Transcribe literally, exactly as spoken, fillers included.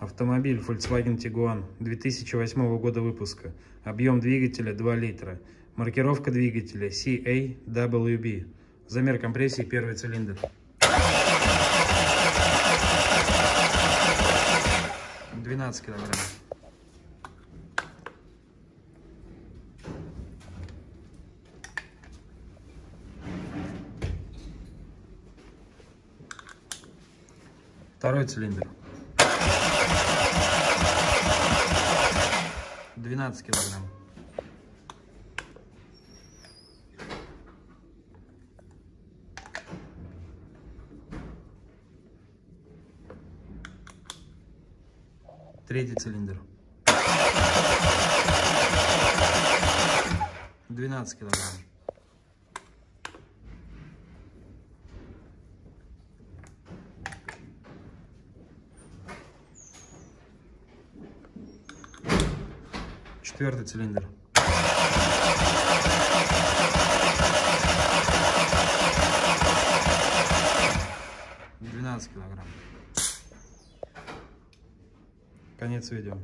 Автомобиль Volkswagen Tiguan две тысячи восьмого года выпуска. Объем двигателя два литра. Маркировка двигателя си эй дабл ю би. Замер компрессии первый цилиндр. двенадцать килограмм. Второй цилиндр. двенадцать килограмм. Третий цилиндр. двенадцать килограмм. Четвертый цилиндр. двенадцать килограмм. Конец видео.